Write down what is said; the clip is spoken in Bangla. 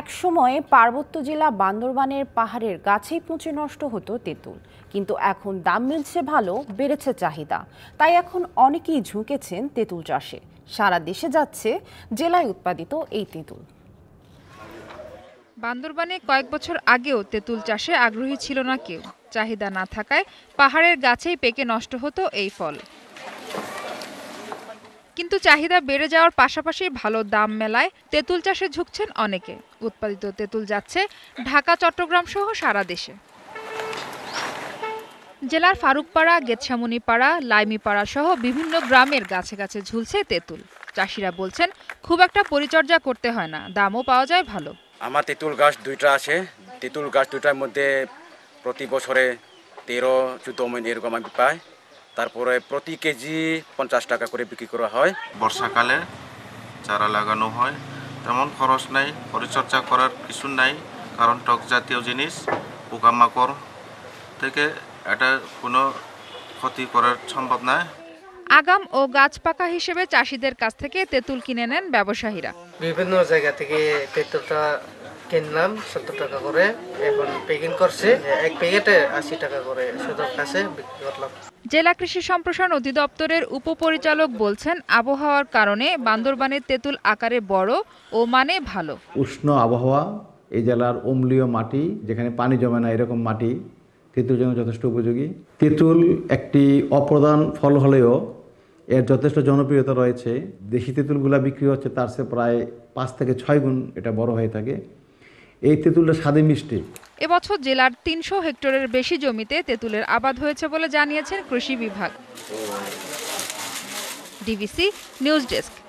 এক সময়ে পার্বত্য জেলা বান্দরবানের পাহাড়ের গাছেই পচে নষ্ট হতো তেঁতুল, কিন্তু এখন দাম মিলছে ভালো, বেড়েছে চাহিদা, তাই এখন অনেকেই ঝুঁকেছেন তেঁতুল চাষে। সারা দেশে যাচ্ছে জেলায় উৎপাদিত এই তেঁতুল। বান্দরবানে কয়েক বছর আগেও তেঁতুল চাষে আগ্রহী ছিল না কেউ। চাহিদা না থাকায় পাহাড়ের গাছেই পেকে নষ্ট হতো এই ফল। কিন্তু চাহিদা বেড়ে যাওয়ার পাশাপাশি ভালো দাম মেলায় তেঁতুল চাষে ঝুঁকছেন অনেকে। উৎপাদিত তেঁতুল যাচ্ছে ঢাকা, চট্টগ্রাম সহ সারা দেশে। জেলার ফারুকপাড়া, গেতসামনিপাড়া, লাইমিপাড়া সহ বিভিন্ন গ্রামের গাছে গাছে ঝুলছে তেঁতুল। চাষিরা বলছেন খুব একটা পরিচর্যা করতে হয় না, দামও পাওয়া যায় ভালো। আমার তেঁতুল গাছ দুইটা আছে, তেঁতুল গাছ দুইটার মধ্যে প্রতি বছরে 13-14 মণ এরকম আমি পাই। তারপরে প্রতি কেজি 50 টাকা করে বিক্রি করা হয়। বর্ষাকালে চারা লাগানো হয়, তেমন খরচ নাই, পরিচর্যা করার কিছু নাই, কারণ টক জাতীয় জিনিস পোকামাকড় থেকে এটা কোনো ক্ষতি করার সম্ভব নয়। আগাম ও গাছ পাকা হিসেবে চাষিদের কাছ থেকে তেঁতুল কিনে নেন ব্যবসায়ীরা। বিভিন্ন জায়গা থেকে তেঁতুলটা কিনলাম 70 টাকা করে, এখন প্যাকিং করছে, এক প্যাকেটে 80 টাকা করে সদর কাছে বিক্রি করলাম। জেলা কৃষি সম্প্রসারণ অধিদপ্তরের উপপরিচালক বলছেন আবহাওয়ার কারণে বান্দরবানের তেঁতুল আকারে বড় ও মানে ভালো। উষ্ণ আবহাওয়া, এই জেলার অম্লীয় মাটি, যেখানে পানি জমে না, এরকম মাটি তেঁতুল জন্য যথেষ্ট উপযোগী। তেঁতুল একটি অপ্রধান ফল হলেও এর যথেষ্ট জনপ্রিয়তা রয়েছে। দেশি তেঁতুলগুলা বিক্রি হচ্ছে তার চেয়ে প্রায় 5 থেকে 6 গুণ এটা বড় হয়ে থাকে। এই তেঁতুলটা স্বাদে মিষ্টি। এবছর জেলার 300 হেক্টরের বেশি জমিতে তেঁতুলের আবাদ হয়েছে বলে জানিয়েছেন কৃষি বিভাগ। DBC news desk.